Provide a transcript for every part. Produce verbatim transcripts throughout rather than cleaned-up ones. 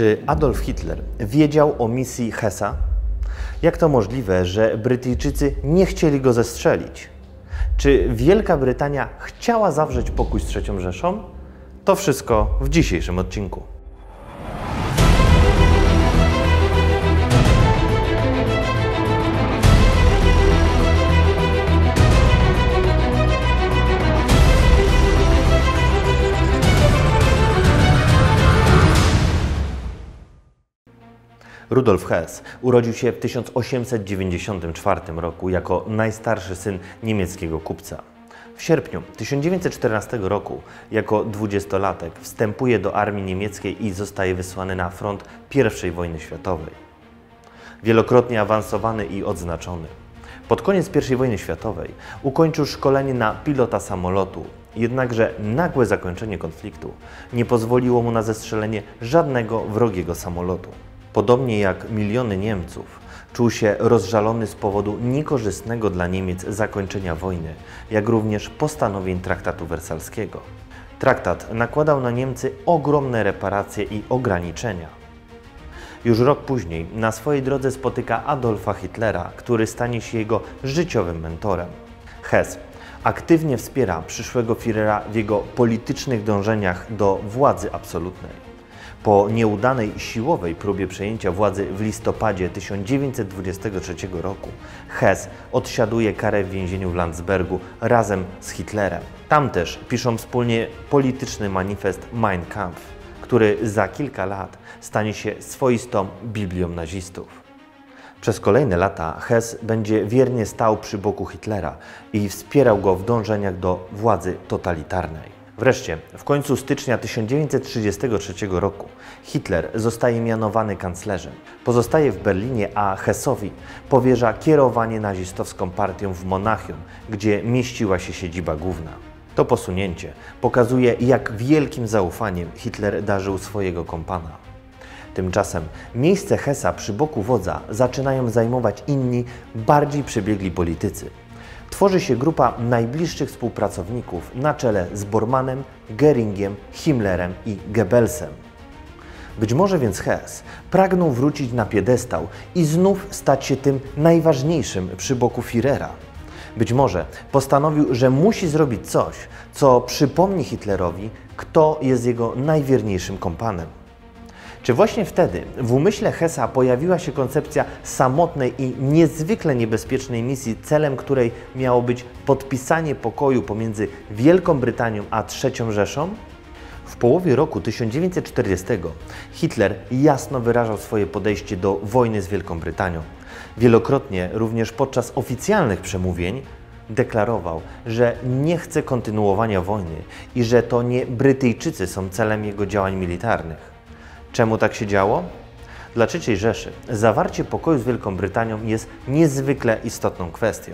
Czy Adolf Hitler wiedział o misji Hessa? Jak to możliwe, że Brytyjczycy nie chcieli go zestrzelić? Czy Wielka Brytania chciała zawrzeć pokój z Trzecią Rzeszą? To wszystko w dzisiejszym odcinku. Rudolf Hess urodził się w tysiąc osiemset dziewięćdziesiątym czwartym roku jako najstarszy syn niemieckiego kupca. W sierpniu tysiąc dziewięćset czternastego roku jako dwudziestolatek wstępuje do armii niemieckiej i zostaje wysłany na front pierwszej wojny światowej. Wielokrotnie awansowany i odznaczony. Pod koniec pierwszej wojny światowej ukończył szkolenie na pilota samolotu, jednakże nagłe zakończenie konfliktu nie pozwoliło mu na zestrzelenie żadnego wrogiego samolotu. Podobnie jak miliony Niemców, czuł się rozżalony z powodu niekorzystnego dla Niemiec zakończenia wojny, jak również postanowień Traktatu wersalskiego. Traktat nakładał na Niemcy ogromne reparacje i ograniczenia. Już rok później na swojej drodze spotyka Adolfa Hitlera, który stanie się jego życiowym mentorem. Hess aktywnie wspiera przyszłego Führera w jego politycznych dążeniach do władzy absolutnej. Po nieudanej siłowej próbie przejęcia władzy w listopadzie tysiąc dziewięćset dwudziestego trzeciego roku Hess odsiaduje karę w więzieniu w Landsbergu razem z Hitlerem. Tam też piszą wspólnie polityczny manifest Mein Kampf, który za kilka lat stanie się swoistą biblią nazistów. Przez kolejne lata Hess będzie wiernie stał przy boku Hitlera i wspierał go w dążeniach do władzy totalitarnej. Wreszcie, w końcu stycznia tysiąc dziewięćset trzydziestego trzeciego roku Hitler zostaje mianowany kanclerzem. Pozostaje w Berlinie, a Hessowi powierza kierowanie nazistowską partią w Monachium, gdzie mieściła się siedziba główna. To posunięcie pokazuje, jak wielkim zaufaniem Hitler darzył swojego kompana. Tymczasem miejsce Hessa przy boku wodza zaczynają zajmować inni, bardziej przebiegli politycy. Tworzy się grupa najbliższych współpracowników na czele z Bormannem, Göringiem, Himmlerem i Goebbelsem. Być może więc Hess pragnął wrócić na piedestał i znów stać się tym najważniejszym przy boku Führera. Być może postanowił, że musi zrobić coś, co przypomni Hitlerowi, kto jest jego najwierniejszym kompanem. Czy właśnie wtedy w umyśle Hessa pojawiła się koncepcja samotnej i niezwykle niebezpiecznej misji, celem której miało być podpisanie pokoju pomiędzy Wielką Brytanią a Trzecią Rzeszą? W połowie roku tysiąc dziewięćset czterdziestego Hitler jasno wyrażał swoje podejście do wojny z Wielką Brytanią. Wielokrotnie, również podczas oficjalnych przemówień, deklarował, że nie chce kontynuowania wojny i że to nie Brytyjczycy są celem jego działań militarnych. Czemu tak się działo? Dla trzeciej Rzeszy zawarcie pokoju z Wielką Brytanią jest niezwykle istotną kwestią.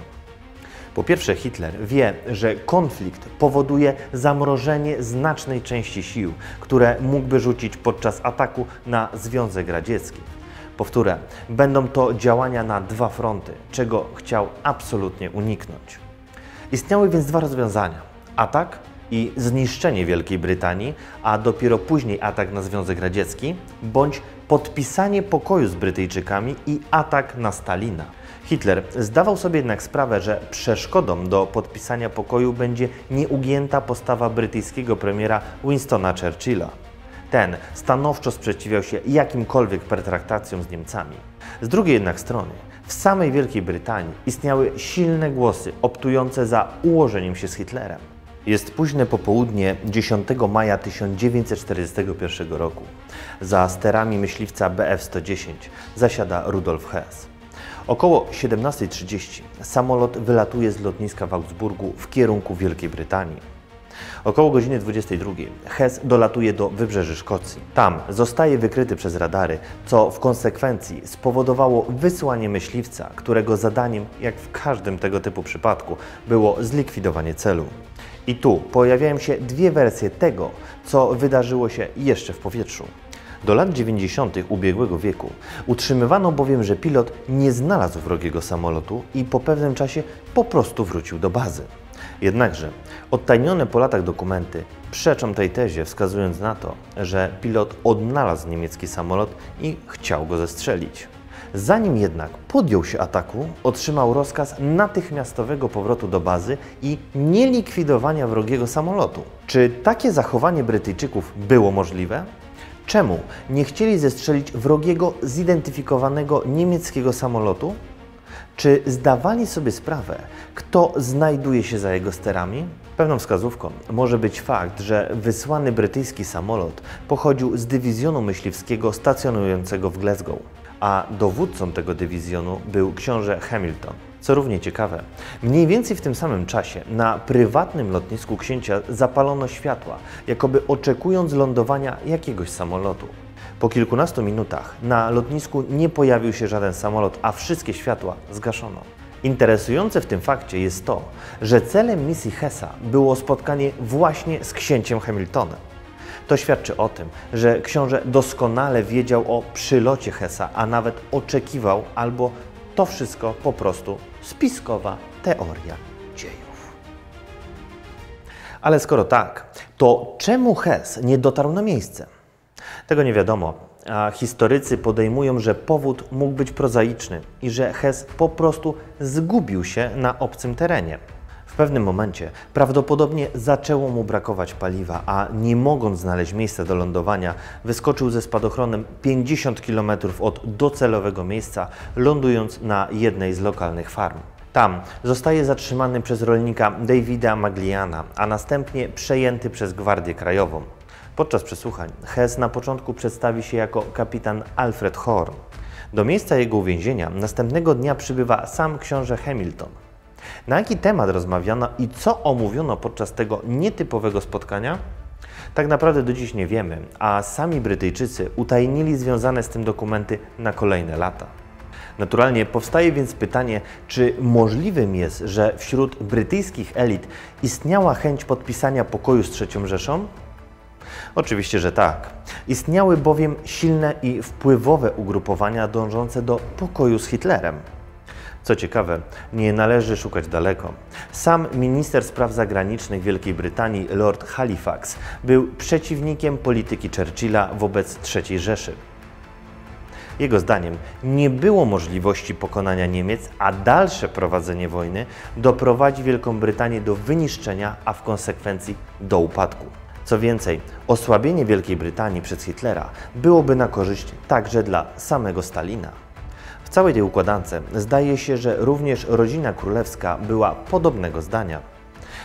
Po pierwsze, Hitler wie, że konflikt powoduje zamrożenie znacznej części sił, które mógłby rzucić podczas ataku na Związek Radziecki. Powtórzę, będą to działania na dwa fronty, czego chciał absolutnie uniknąć. Istniały więc dwa rozwiązania: atak i zniszczenie Wielkiej Brytanii, a dopiero później atak na Związek Radziecki, bądź podpisanie pokoju z Brytyjczykami i atak na Stalina. Hitler zdawał sobie jednak sprawę, że przeszkodą do podpisania pokoju będzie nieugięta postawa brytyjskiego premiera Winstona Churchilla. Ten stanowczo sprzeciwiał się jakimkolwiek pertraktacjom z Niemcami. Z drugiej jednak strony, w samej Wielkiej Brytanii istniały silne głosy optujące za ułożeniem się z Hitlerem. Jest późne popołudnie dziesiątego maja tysiąc dziewięćset czterdziestego pierwszego roku. Za sterami myśliwca B F sto dziesięć zasiada Rudolf Hess. Około siedemnastej trzydzieści samolot wylatuje z lotniska w Augsburgu w kierunku Wielkiej Brytanii. Około godziny dwudziestej drugiej Hess dolatuje do wybrzeży Szkocji. Tam zostaje wykryty przez radary, co w konsekwencji spowodowało wysłanie myśliwca, którego zadaniem, jak w każdym tego typu przypadku, było zlikwidowanie celu. I tu pojawiają się dwie wersje tego, co wydarzyło się jeszcze w powietrzu. Do lat dziewięćdziesiątych ubiegłego wieku utrzymywano bowiem, że pilot nie znalazł wrogiego samolotu i po pewnym czasie po prostu wrócił do bazy. Jednakże odtajnione po latach dokumenty przeczą tej tezie, wskazując na to, że pilot odnalazł niemiecki samolot i chciał go zestrzelić. Zanim jednak podjął się ataku, otrzymał rozkaz natychmiastowego powrotu do bazy i nielikwidowania wrogiego samolotu. Czy takie zachowanie Brytyjczyków było możliwe? Czemu nie chcieli zestrzelić wrogiego, zidentyfikowanego niemieckiego samolotu? Czy zdawali sobie sprawę, kto znajduje się za jego sterami? Pewną wskazówką może być fakt, że wysłany brytyjski samolot pochodził z dywizjonu myśliwskiego stacjonującego w Glasgow, a dowódcą tego dywizjonu był książę Hamilton. Co równie ciekawe, mniej więcej w tym samym czasie na prywatnym lotnisku księcia zapalono światła, jakoby oczekując lądowania jakiegoś samolotu. Po kilkunastu minutach na lotnisku nie pojawił się żaden samolot, a wszystkie światła zgaszono. Interesujące w tym fakcie jest to, że celem misji Hessa było spotkanie właśnie z księciem Hamiltonem. To świadczy o tym, że książę doskonale wiedział o przylocie Hessa, a nawet oczekiwał, albo to wszystko po prostu spiskowa teoria dziejów. Ale skoro tak, to czemu Hess nie dotarł na miejsce? Tego nie wiadomo, a historycy podejmują, że powód mógł być prozaiczny i że Hess po prostu zgubił się na obcym terenie. W pewnym momencie prawdopodobnie zaczęło mu brakować paliwa, a nie mogąc znaleźć miejsca do lądowania, wyskoczył ze spadochronem pięćdziesiąt kilometrów od docelowego miejsca, lądując na jednej z lokalnych farm. Tam zostaje zatrzymany przez rolnika Davida Magliana, a następnie przejęty przez Gwardię Krajową. Podczas przesłuchań Hess na początku przedstawi się jako kapitan Alfred Horn. Do miejsca jego uwięzienia następnego dnia przybywa sam książę Hamilton. Na jaki temat rozmawiano i co omówiono podczas tego nietypowego spotkania? Tak naprawdę do dziś nie wiemy, a sami Brytyjczycy utajnili związane z tym dokumenty na kolejne lata. Naturalnie powstaje więc pytanie, czy możliwym jest, że wśród brytyjskich elit istniała chęć podpisania pokoju z Trzecią Rzeszą? Oczywiście, że tak. Istniały bowiem silne i wpływowe ugrupowania dążące do pokoju z Hitlerem. Co ciekawe, nie należy szukać daleko. Sam minister spraw zagranicznych Wielkiej Brytanii, Lord Halifax, był przeciwnikiem polityki Churchilla wobec trzeciej Rzeszy. Jego zdaniem nie było możliwości pokonania Niemiec, a dalsze prowadzenie wojny doprowadzi Wielką Brytanię do wyniszczenia, a w konsekwencji do upadku. Co więcej, osłabienie Wielkiej Brytanii przez Hitlera byłoby na korzyść także dla samego Stalina. W całej tej układance zdaje się, że również rodzina królewska była podobnego zdania.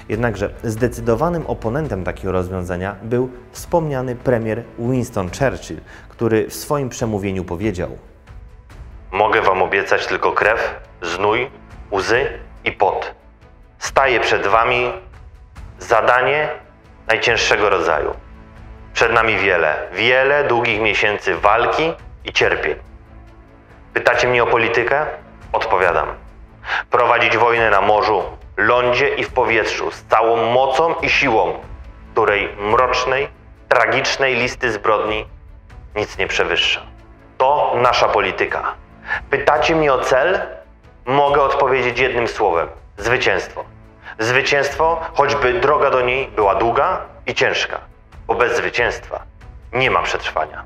Jednakże zdecydowanym oponentem takiego rozwiązania był wspomniany premier Winston Churchill, który w swoim przemówieniu powiedział: Mogę wam obiecać tylko krew, znój, łzy i pot. Staje przed wami zadanie najcięższego rodzaju. Przed nami wiele, wiele długich miesięcy walki i cierpień. Pytacie mnie o politykę? Odpowiadam. Prowadzić wojnę na morzu, lądzie i w powietrzu z całą mocą i siłą, której mrocznej, tragicznej listy zbrodni nic nie przewyższa. To nasza polityka. Pytacie mnie o cel? Mogę odpowiedzieć jednym słowem. Zwycięstwo. Zwycięstwo, choćby droga do niej była długa i ciężka, bo bez zwycięstwa nie ma przetrwania.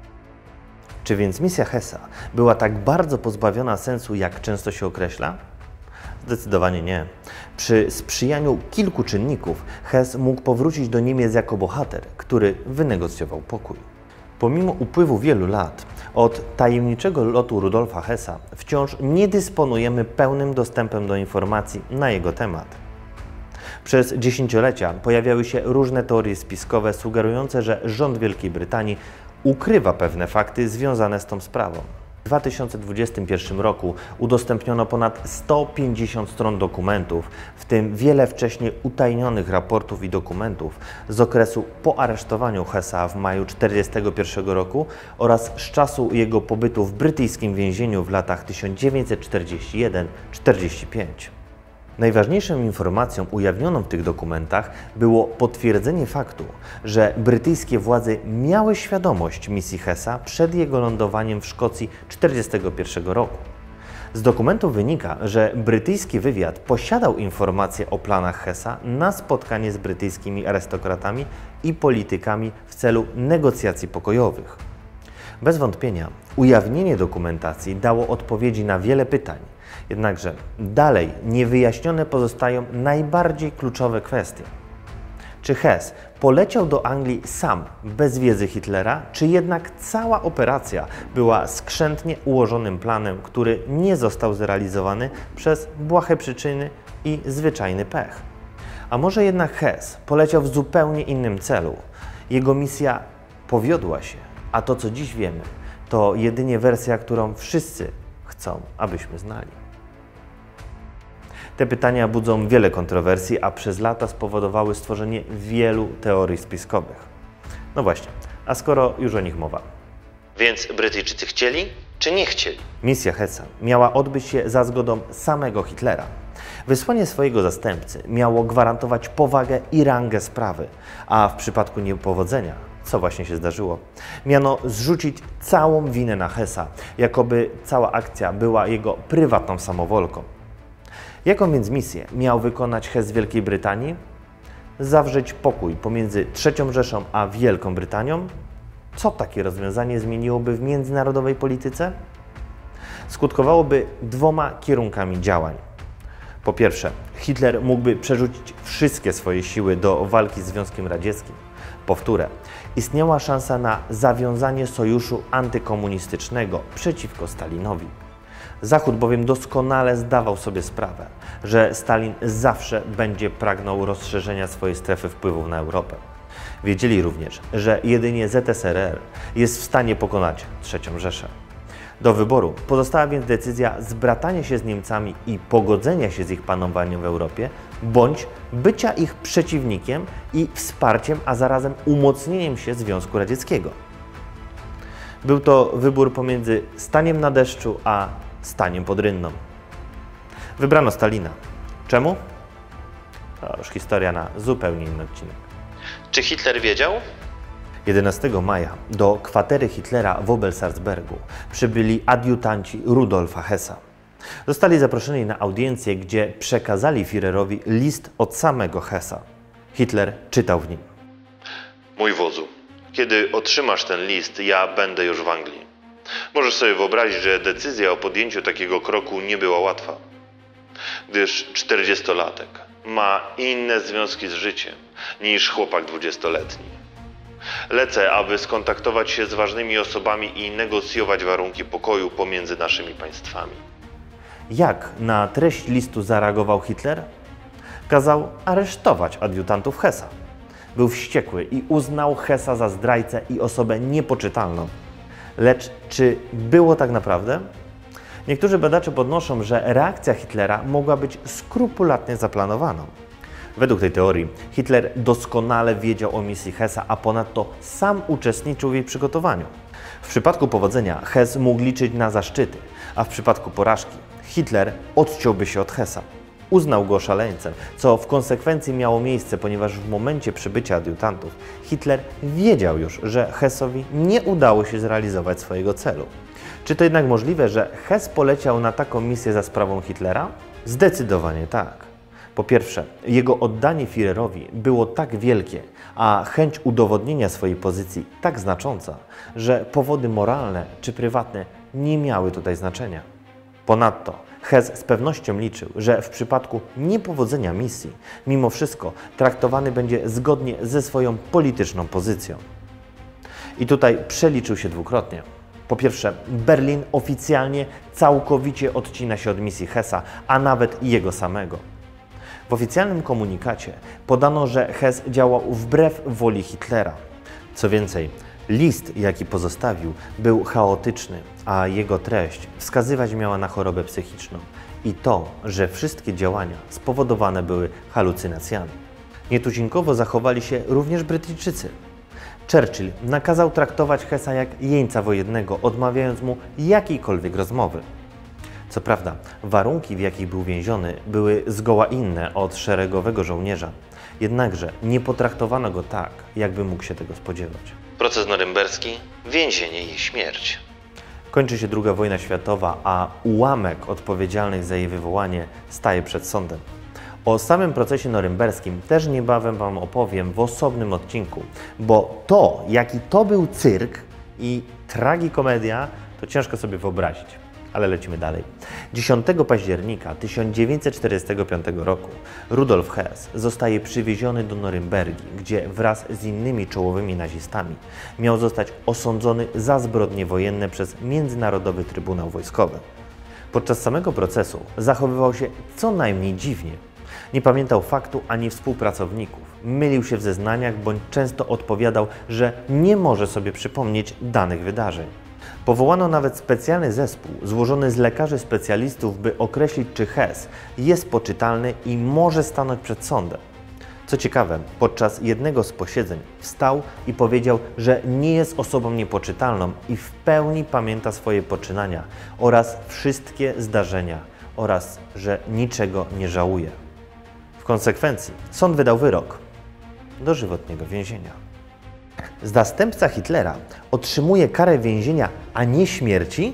Czy więc misja Hessa była tak bardzo pozbawiona sensu, jak często się określa? Zdecydowanie nie. Przy sprzyjaniu kilku czynników Hess mógł powrócić do Niemiec jako bohater, który wynegocjował pokój. Pomimo upływu wielu lat od tajemniczego lotu Rudolfa Hessa wciąż nie dysponujemy pełnym dostępem do informacji na jego temat. Przez dziesięciolecia pojawiały się różne teorie spiskowe sugerujące, że rząd Wielkiej Brytanii ukrywa pewne fakty związane z tą sprawą. W dwa tysiące dwudziestym pierwszym roku udostępniono ponad sto pięćdziesiąt stron dokumentów, w tym wiele wcześniej utajnionych raportów i dokumentów z okresu po aresztowaniu Hessa w maju tysiąc dziewięćset czterdziestego pierwszego roku oraz z czasu jego pobytu w brytyjskim więzieniu w latach tysiąc dziewięćset czterdziestym pierwszym do czterdziestego piątego. Najważniejszą informacją ujawnioną w tych dokumentach było potwierdzenie faktu, że brytyjskie władze miały świadomość misji Hessa przed jego lądowaniem w Szkocji tysiąc dziewięćset czterdziestego pierwszego roku. Z dokumentu wynika, że brytyjski wywiad posiadał informacje o planach Hessa na spotkanie z brytyjskimi arystokratami i politykami w celu negocjacji pokojowych. Bez wątpienia ujawnienie dokumentacji dało odpowiedzi na wiele pytań, jednakże dalej niewyjaśnione pozostają najbardziej kluczowe kwestie. Czy Hess poleciał do Anglii sam, bez wiedzy Hitlera, czy jednak cała operacja była skrzętnie ułożonym planem, który nie został zrealizowany przez błahe przyczyny i zwyczajny pech? A może jednak Hess poleciał w zupełnie innym celu? Jego misja powiodła się, a to, co dziś wiemy, to jedynie wersja, którą wszyscy chcą, abyśmy znali. Te pytania budzą wiele kontrowersji, a przez lata spowodowały stworzenie wielu teorii spiskowych. No właśnie, a skoro już o nich mowa. Więc Brytyjczycy chcieli, czy nie chcieli? Misja Hessa miała odbyć się za zgodą samego Hitlera. Wysłanie swojego zastępcy miało gwarantować powagę i rangę sprawy, a w przypadku niepowodzenia, co właśnie się zdarzyło, miano zrzucić całą winę na Hessa, jakoby cała akcja była jego prywatną samowolką. Jaką więc misję miał wykonać Hess w Wielkiej Brytanii? Zawrzeć pokój pomiędzy Trzecią Rzeszą a Wielką Brytanią? Co takie rozwiązanie zmieniłoby w międzynarodowej polityce? Skutkowałoby dwoma kierunkami działań. Po pierwsze, Hitler mógłby przerzucić wszystkie swoje siły do walki z Związkiem Radzieckim. Powtórę, istniała szansa na zawiązanie sojuszu antykomunistycznego przeciwko Stalinowi. Zachód bowiem doskonale zdawał sobie sprawę, że Stalin zawsze będzie pragnął rozszerzenia swojej strefy wpływów na Europę. Wiedzieli również, że jedynie Z S R R jest w stanie pokonać Trzecią Rzeszę. Do wyboru pozostała więc decyzja zbratania się z Niemcami i pogodzenia się z ich panowaniem w Europie, bądź bycia ich przeciwnikiem i wsparciem, a zarazem umocnieniem się Związku Radzieckiego. Był to wybór pomiędzy staniem na deszczu a staniem pod rynną. Wybrano Stalina. Czemu? To już historia na zupełnie inny odcinek. Czy Hitler wiedział? jedenastego maja do kwatery Hitlera w Obersalzbergu przybyli adiutanci Rudolfa Hessa. Zostali zaproszeni na audiencję, gdzie przekazali Führerowi list od samego Hessa. Hitler czytał w nim. Mój wodzu, kiedy otrzymasz ten list, ja będę już w Anglii. Możesz sobie wyobrazić, że decyzja o podjęciu takiego kroku nie była łatwa, gdyż czterdziestolatek ma inne związki z życiem niż chłopak dwudziestoletni. Lecę, aby skontaktować się z ważnymi osobami i negocjować warunki pokoju pomiędzy naszymi państwami. Jak na treść listu zareagował Hitler? Kazał aresztować adiutantów Hessa. Był wściekły i uznał Hessa za zdrajcę i osobę niepoczytalną. Lecz czy było tak naprawdę? Niektórzy badacze podnoszą, że reakcja Hitlera mogła być skrupulatnie zaplanowaną. Według tej teorii Hitler doskonale wiedział o misji Hessa, a ponadto sam uczestniczył w jej przygotowaniu. W przypadku powodzenia Hess mógł liczyć na zaszczyty, a w przypadku porażki Hitler odciąłby się od Hessa. Uznał go szaleńcem, co w konsekwencji miało miejsce, ponieważ w momencie przybycia adiutantów Hitler wiedział już, że Hessowi nie udało się zrealizować swojego celu. Czy to jednak możliwe, że Hess poleciał na taką misję za sprawą Hitlera? Zdecydowanie tak. Po pierwsze, jego oddanie Führerowi było tak wielkie, a chęć udowodnienia swojej pozycji tak znacząca, że powody moralne czy prywatne nie miały tutaj znaczenia. Ponadto Hess z pewnością liczył, że w przypadku niepowodzenia misji, mimo wszystko traktowany będzie zgodnie ze swoją polityczną pozycją. I tutaj przeliczył się dwukrotnie. Po pierwsze, Berlin oficjalnie całkowicie odcina się od misji Hessa, a nawet jego samego. W oficjalnym komunikacie podano, że Hess działał wbrew woli Hitlera. Co więcej, list, jaki pozostawił, był chaotyczny, a jego treść wskazywać miała na chorobę psychiczną i to, że wszystkie działania spowodowane były halucynacjami. Nietuzinkowo zachowali się również Brytyjczycy. Churchill nakazał traktować Hessa jak jeńca wojennego, odmawiając mu jakiejkolwiek rozmowy. Co prawda, warunki, w jakich był więziony, były zgoła inne od szeregowego żołnierza, jednakże nie potraktowano go tak, jakby mógł się tego spodziewać. Proces norymberski, więzienie i śmierć. Kończy się druga wojna światowa, a ułamek odpowiedzialnych za jej wywołanie staje przed sądem. O samym procesie norymberskim też niebawem Wam opowiem w osobnym odcinku, bo to, jaki to był cyrk i tragikomedia, to ciężko sobie wyobrazić. Ale lecimy dalej. dziesiątego października tysiąc dziewięćset czterdziestego piątego roku Rudolf Hess zostaje przywieziony do Norymbergi, gdzie wraz z innymi czołowymi nazistami miał zostać osądzony za zbrodnie wojenne przez Międzynarodowy Trybunał Wojskowy. Podczas samego procesu zachowywał się co najmniej dziwnie. Nie pamiętał faktu ani współpracowników, mylił się w zeznaniach, bądź często odpowiadał, że nie może sobie przypomnieć danych wydarzeń. Powołano nawet specjalny zespół złożony z lekarzy specjalistów, by określić, czy Hess jest poczytalny i może stanąć przed sądem. Co ciekawe, podczas jednego z posiedzeń wstał i powiedział, że nie jest osobą niepoczytalną i w pełni pamięta swoje poczynania oraz wszystkie zdarzenia oraz, że niczego nie żałuje. W konsekwencji sąd wydał wyrok dożywotniego więzienia. Zastępca Hitlera otrzymuje karę więzienia, a nie śmierci?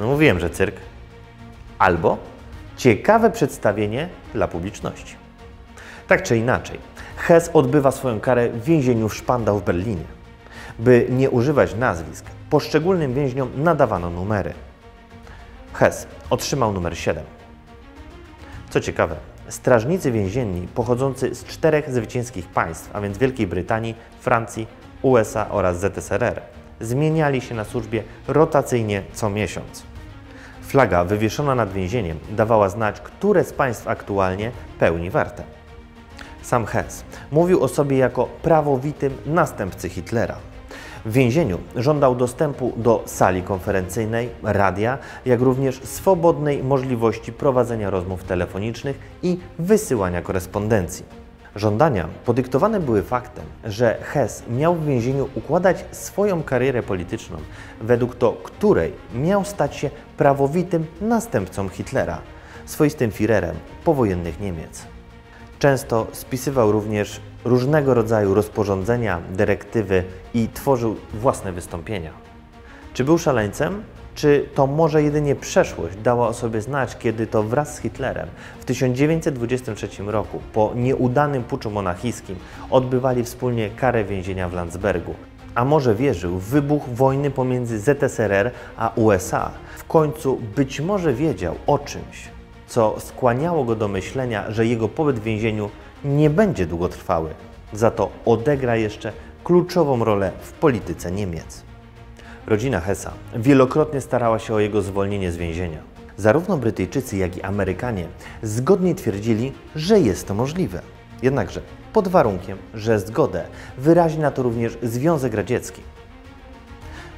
No mówiłem, że cyrk. Albo ciekawe przedstawienie dla publiczności. Tak czy inaczej, Hess odbywa swoją karę w więzieniu w Spandau w Berlinie. By nie używać nazwisk, poszczególnym więźniom nadawano numery. Hess otrzymał numer siedem. Co ciekawe, strażnicy więzienni pochodzący z czterech zwycięskich państw, a więc Wielkiej Brytanii, Francji, U S A oraz Z S R R, zmieniali się na służbie rotacyjnie co miesiąc. Flaga wywieszona nad więzieniem dawała znać, które z państw aktualnie pełni wartę. Sam Hess mówił o sobie jako prawowitym następcy Hitlera. W więzieniu żądał dostępu do sali konferencyjnej, radia, jak również swobodnej możliwości prowadzenia rozmów telefonicznych i wysyłania korespondencji. Żądania podyktowane były faktem, że Hess miał w więzieniu układać swoją karierę polityczną, według to której miał stać się prawowitym następcą Hitlera, swoistym Führerem powojennych Niemiec. Często spisywał również różnego rodzaju rozporządzenia, dyrektywy i tworzył własne wystąpienia. Czy był szaleńcem? Czy to może jedynie przeszłość dała o sobie znać, kiedy to wraz z Hitlerem w tysiąc dziewięćset dwudziestym trzecim roku po nieudanym puczu monachijskim odbywali wspólnie karę więzienia w Landsbergu? A może wierzył w wybuch wojny pomiędzy Z S R R a U S A? W końcu być może wiedział o czymś, co skłaniało go do myślenia, że jego pobyt w więzieniu nie będzie długotrwały, za to odegra jeszcze kluczową rolę w polityce Niemiec. Rodzina Hessa wielokrotnie starała się o jego zwolnienie z więzienia. Zarówno Brytyjczycy, jak i Amerykanie zgodnie twierdzili, że jest to możliwe. Jednakże pod warunkiem, że zgodę wyrazi na to również Związek Radziecki.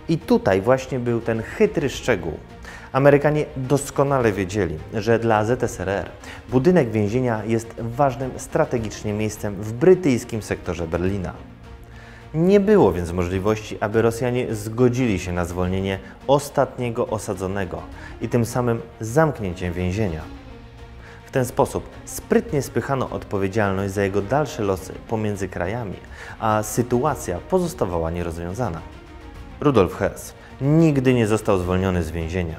I tutaj właśnie był ten chytry szczegół. Amerykanie doskonale wiedzieli, że dla Z S R R budynek więzienia jest ważnym strategicznie miejscem w brytyjskim sektorze Berlina. Nie było więc możliwości, aby Rosjanie zgodzili się na zwolnienie ostatniego osadzonego i tym samym zamknięcie więzienia. W ten sposób sprytnie spychano odpowiedzialność za jego dalsze losy pomiędzy krajami, a sytuacja pozostawała nierozwiązana. Rudolf Hess nigdy nie został zwolniony z więzienia.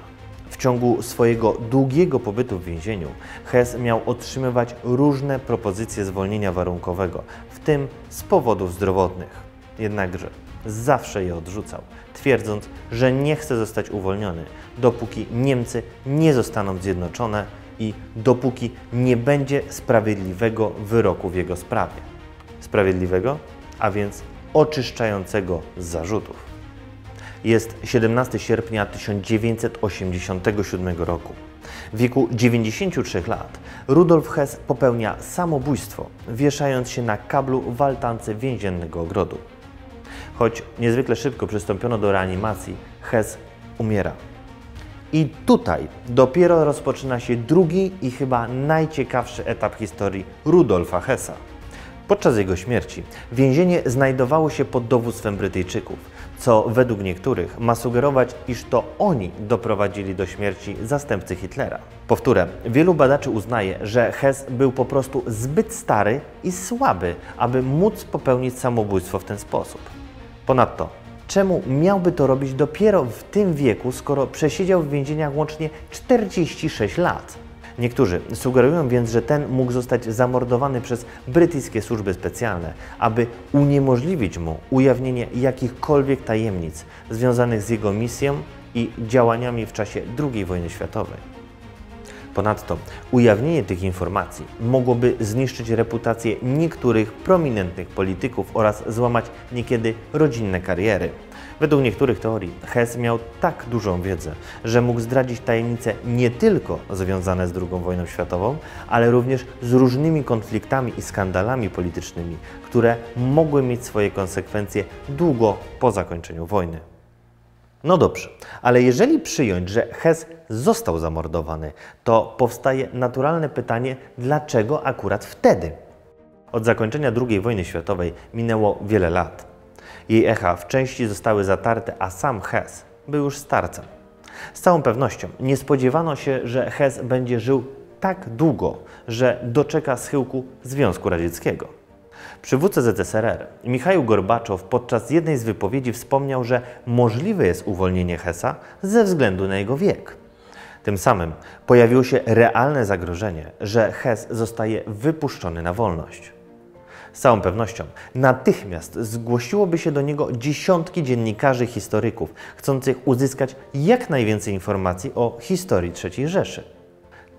W ciągu swojego długiego pobytu w więzieniu Hess miał otrzymywać różne propozycje zwolnienia warunkowego, w tym z powodów zdrowotnych. Jednakże zawsze je odrzucał, twierdząc, że nie chce zostać uwolniony, dopóki Niemcy nie zostaną zjednoczone i dopóki nie będzie sprawiedliwego wyroku w jego sprawie. Sprawiedliwego, a więc oczyszczającego z zarzutów. Jest siedemnastego sierpnia tysiąc dziewięćset osiemdziesiątego siódmego roku. W wieku dziewięćdziesięciu trzech lat Rudolf Hess popełnia samobójstwo, wieszając się na kablu w altance więziennego ogrodu. Choć niezwykle szybko przystąpiono do reanimacji, Hess umiera. I tutaj dopiero rozpoczyna się drugi i chyba najciekawszy etap historii Rudolfa Hessa. Podczas jego śmierci więzienie znajdowało się pod dowództwem Brytyjczyków, co według niektórych ma sugerować, iż to oni doprowadzili do śmierci zastępcy Hitlera. Powtóre, wielu badaczy uznaje, że Hess był po prostu zbyt stary i słaby, aby móc popełnić samobójstwo w ten sposób. Ponadto Czemu miałby to robić dopiero w tym wieku, skoro przesiedział w więzieniach łącznie czterdzieści sześć lat? Niektórzy sugerują więc, że ten mógł zostać zamordowany przez brytyjskie służby specjalne, aby uniemożliwić mu ujawnienie jakichkolwiek tajemnic związanych z jego misją i działaniami w czasie drugiej wojny światowej. Ponadto ujawnienie tych informacji mogłoby zniszczyć reputację niektórych prominentnych polityków oraz złamać niekiedy rodzinne kariery. Według niektórych teorii Hess miał tak dużą wiedzę, że mógł zdradzić tajemnice nie tylko związane z drugą wojną światową, ale również z różnymi konfliktami i skandalami politycznymi, które mogły mieć swoje konsekwencje długo po zakończeniu wojny. No dobrze, ale jeżeli przyjąć, że Hess został zamordowany, to powstaje naturalne pytanie, dlaczego akurat wtedy? Od zakończenia drugiej wojny światowej minęło wiele lat. Jej echa w części zostały zatarte, a sam Hess był już starcem. Z całą pewnością nie spodziewano się, że Hess będzie żył tak długo, że doczeka schyłku Związku Radzieckiego. Przywódca Z S R R Michał Gorbaczow podczas jednej z wypowiedzi wspomniał, że możliwe jest uwolnienie Hessa ze względu na jego wiek. Tym samym pojawiło się realne zagrożenie, że Hess zostaje wypuszczony na wolność. Z całą pewnością natychmiast zgłosiłoby się do niego dziesiątki dziennikarzy, historyków, chcących uzyskać jak najwięcej informacji o historii trzeciej Rzeszy.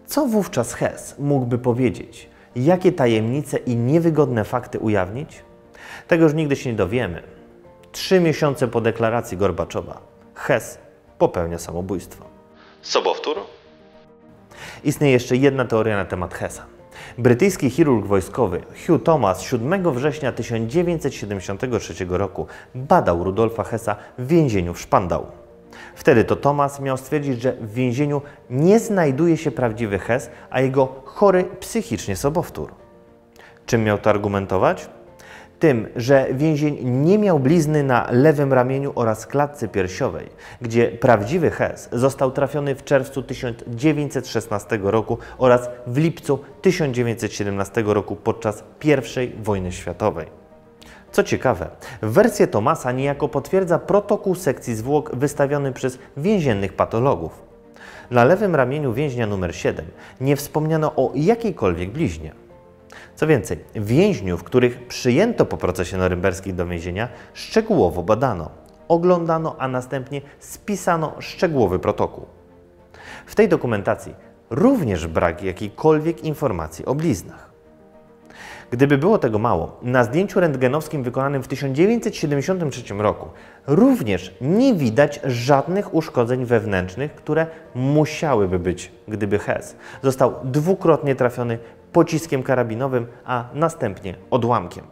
Co wówczas Hess mógłby powiedzieć? Jakie tajemnice i niewygodne fakty ujawnić? Tego już nigdy się nie dowiemy. Trzy miesiące po deklaracji Gorbaczowa Hess popełnia samobójstwo. Sobowtór? Istnieje jeszcze jedna teoria na temat Hessa. Brytyjski chirurg wojskowy Hugh Thomas siódmego września tysiąc dziewięćset siedemdziesiątego trzeciego roku badał Rudolfa Hessa w więzieniu w Spandau. Wtedy to Thomas miał stwierdzić, że w więzieniu nie znajduje się prawdziwy Hess, a jego chory psychicznie sobowtór. Czym miał to argumentować? Tym, że więzień nie miał blizny na lewym ramieniu oraz klatce piersiowej, gdzie prawdziwy Hess został trafiony w czerwcu tysiąc dziewięćset szesnastego roku oraz w lipcu tysiąc dziewięćset siedemnastego roku podczas pierwszej wojny światowej. Co ciekawe, wersję Thomasa niejako potwierdza protokół sekcji zwłok wystawiony przez więziennych patologów. Na lewym ramieniu więźnia numer siedem nie wspomniano o jakiejkolwiek bliźnie. Co więcej, więźniów, których przyjęto po procesie norymberskich do więzienia, szczegółowo badano, oglądano, a następnie spisano szczegółowy protokół. W tej dokumentacji również brak jakiejkolwiek informacji o bliznach. Gdyby było tego mało, na zdjęciu rentgenowskim wykonanym w tysiąc dziewięćset siedemdziesiątym trzecim roku również nie widać żadnych uszkodzeń wewnętrznych, które musiałyby być, gdyby Hess został dwukrotnie trafiony pociskiem karabinowym, a następnie odłamkiem.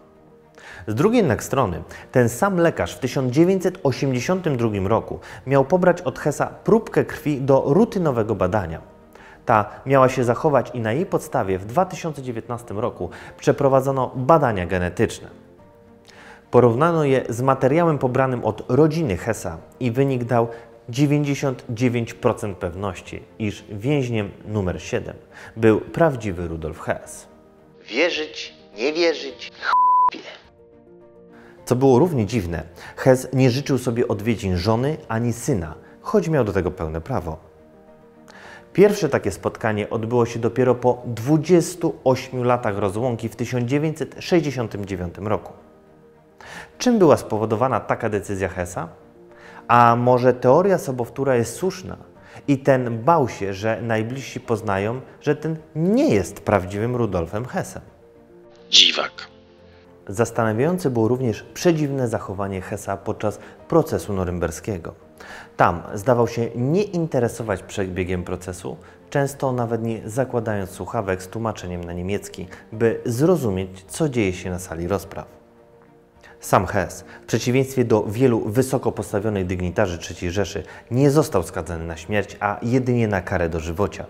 Z drugiej jednak strony ten sam lekarz w tysiąc dziewięćset osiemdziesiątym drugim roku miał pobrać od Hessa próbkę krwi do rutynowego badania. Ta miała się zachować i na jej podstawie w dwa tysiące dziewiętnastym roku przeprowadzono badania genetyczne. Porównano je z materiałem pobranym od rodziny Hessa i wynik dał dziewięćdziesiąt dziewięć procent pewności, iż więźniem numer siedem był prawdziwy Rudolf Hess. Wierzyć, nie wierzyć, ch**pie. Co było równie dziwne, Hess nie życzył sobie odwiedzin żony ani syna, choć miał do tego pełne prawo. Pierwsze takie spotkanie odbyło się dopiero po dwudziestu ośmiu latach rozłąki w tysiąc dziewięćset sześćdziesiątym dziewiątym roku. Czym była spowodowana taka decyzja Hessa? A może teoria sobowtóra jest słuszna i ten bał się, że najbliżsi poznają, że ten nie jest prawdziwym Rudolfem Hessem? Dziwak. Zastanawiające było również przedziwne zachowanie Hessa podczas procesu norymberskiego. Tam zdawał się nie interesować przebiegiem procesu, często nawet nie zakładając słuchawek z tłumaczeniem na niemiecki, by zrozumieć, co dzieje się na sali rozpraw. Sam Hess, w przeciwieństwie do wielu wysoko postawionych dygnitarzy trzeciej Rzeszy, nie został skazany na śmierć, a jedynie na karę dożywocia.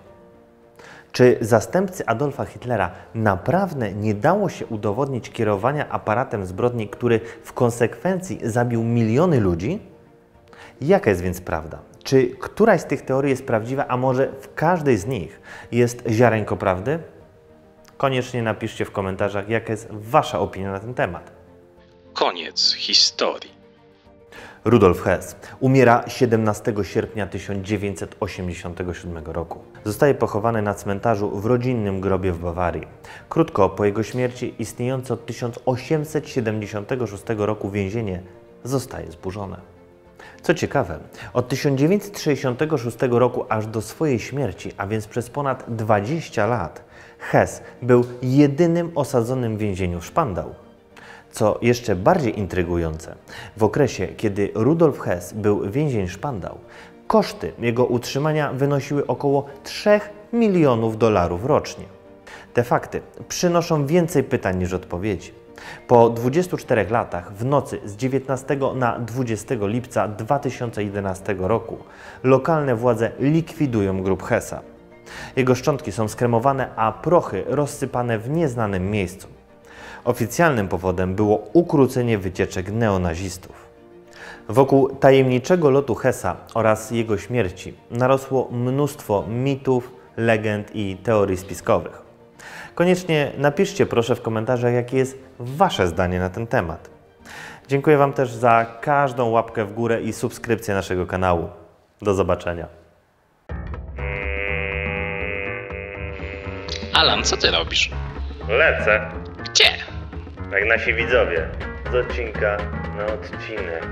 Czy zastępcy Adolfa Hitlera naprawdę nie dało się udowodnić kierowania aparatem zbrodni, który w konsekwencji zabił miliony ludzi? Jaka jest więc prawda? Czy któraś z tych teorii jest prawdziwa, a może w każdej z nich jest ziarenko prawdy? Koniecznie napiszcie w komentarzach, jaka jest wasza opinia na ten temat. Koniec historii. Rudolf Hess. Umiera siedemnastego sierpnia tysiąc dziewięćset osiemdziesiątego siódmego roku. Zostaje pochowany na cmentarzu w rodzinnym grobie w Bawarii. Krótko po jego śmierci istniejące od tysiąc osiemset siedemdziesiątego szóstego roku więzienie zostaje zburzone. Co ciekawe, od tysiąc dziewięćset sześćdziesiątego szóstego roku aż do swojej śmierci, a więc przez ponad dwadzieścia lat, Hess był jedynym osadzonym w więzieniu w Spandau. Co jeszcze bardziej intrygujące, w okresie, kiedy Rudolf Hess był więzień Spandau, koszty jego utrzymania wynosiły około trzech milionów dolarów rocznie. Te fakty przynoszą więcej pytań niż odpowiedzi. Po dwudziestu czterech latach, w nocy z dziewiętnastego na dwudziestego lipca dwa tysiące jedenastego roku, lokalne władze likwidują grób Hessa. Jego szczątki są skremowane, a prochy rozsypane w nieznanym miejscu. Oficjalnym powodem było ukrócenie wycieczek neonazistów. Wokół tajemniczego lotu Hessa oraz jego śmierci narosło mnóstwo mitów, legend i teorii spiskowych. Koniecznie napiszcie proszę w komentarzach, jakie jest Wasze zdanie na ten temat. Dziękuję Wam też za każdą łapkę w górę i subskrypcję naszego kanału. Do zobaczenia. Alan, co Ty robisz? Lecę. Gdzie? Jak nasi widzowie. Z odcinka na odcinek.